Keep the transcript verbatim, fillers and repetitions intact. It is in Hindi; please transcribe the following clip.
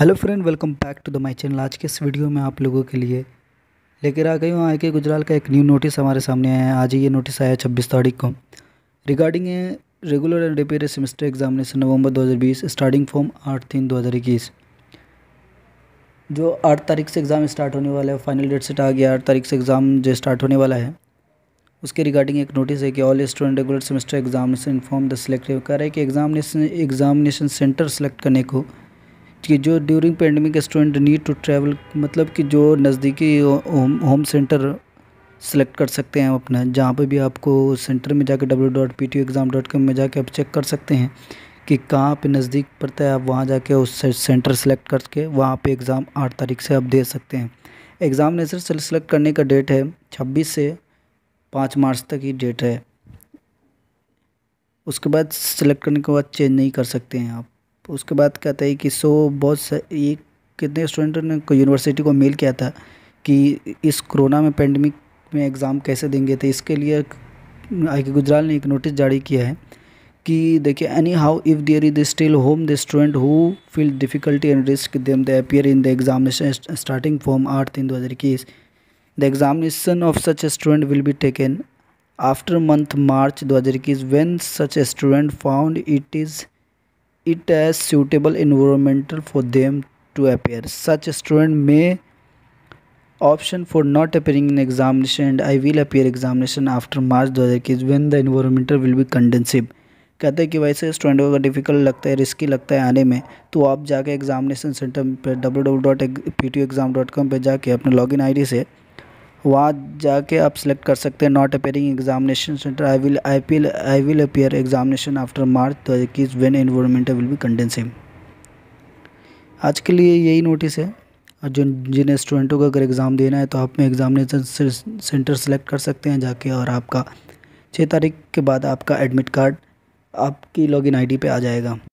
Hello friend, welcome back to the my channel. आज के इस वीडियो में आप लोगों के लिए लेकर आ गई हूँ आई के गुजराल का एक न्यू नोटिस हमारे सामने आया है। आज ही ये नोटिस आया छब्बीस तारीख को regarding a regular and repair semester examination November दो हज़ार बीस स्टार्टिंग फॉर्म आठ तीन दो हज़ार इक्कीस जो आठ तारीख से एग्ज़ाम स्टार्ट होने वाला है। फाइनल डेट सेट आ गया, आठ तारीख से एग्ज़ाम जो स्टार्ट होने वाला है उसके रिगार्डिंग एक नोटिस है कि all student regular semester examination inform the selective कर रहा है कि एग्जामिनेशन एग्जामिनेशन सेंटर सेलेक्ट करने को कि जो during pandemic student need to travel, मतलब कि जो नज़दीकी होम होम सेंटर सेलेक्ट कर सकते हैं अपना, जहाँ पे भी आपको सेंटर में जाके W dot P exam dot com में जाके आप चेक कर सकते हैं कि कहाँ पे नज़दीक पड़ता है। आप वहाँ जाके उस सेंटर सेलेक्ट करके वहाँ पे एग्ज़ाम आठ तारीख से आप दे सकते हैं। एग्ज़ामिनेशन सेलेक्ट करने का डेट है छब्बीस से पाँच मार्च तक ही डेट है। उसके बाद सेलेक्ट करने के बाद चेंज नहीं कर सकते हैं आप। उसके बाद कहता है कि सो बहुत सा ये कितने स्टूडेंट ने को यूनिवर्सिटी को मेल किया था कि इस कोरोना में पेंडेमिक में एग्ज़ाम कैसे देंगे, तो इसके लिए आई के गुजराल ने एक नोटिस जारी किया है कि देखिए any how if there is still home the student who feel difficulty and risk them the appear in the examination starting from आठ तीन दो हज़ार इक्कीस the examination of such student will be taken after month March दो हज़ार इक्कीस when such student found it is It as suitable environmental for them to appear. Such a student may option for not appearing in examination and I will appear examination after March दो हज़ार इक्कीस when the environmental will be conducive. कहते हैं कि वैसे स्टूडेंट को डिफ़िकल्ट लगता है, रिस्की लगता है आने में, तो आप जाके एग्जामिनेशन सेंटर पर W W dot P T exam dot com पर जाके अपने लॉगिन आईडी से वहाँ जाके आप सेलेक्ट कर सकते हैं not appearing examination centre I will I P L I will appear examination after March दो हज़ार इक्कीस when environment will be condensing. आज के लिए यही नोटिस है। और जो जिन स्टूडेंटों को अगर एग्ज़ाम देना है तो आप में एग्जामिनेशन सेंटर सेलेक्ट कर सकते हैं जाके, और आपका छः तारीख के बाद आपका एडमिट कार्ड आपकी लॉगिन आईडी पे आ जाएगा।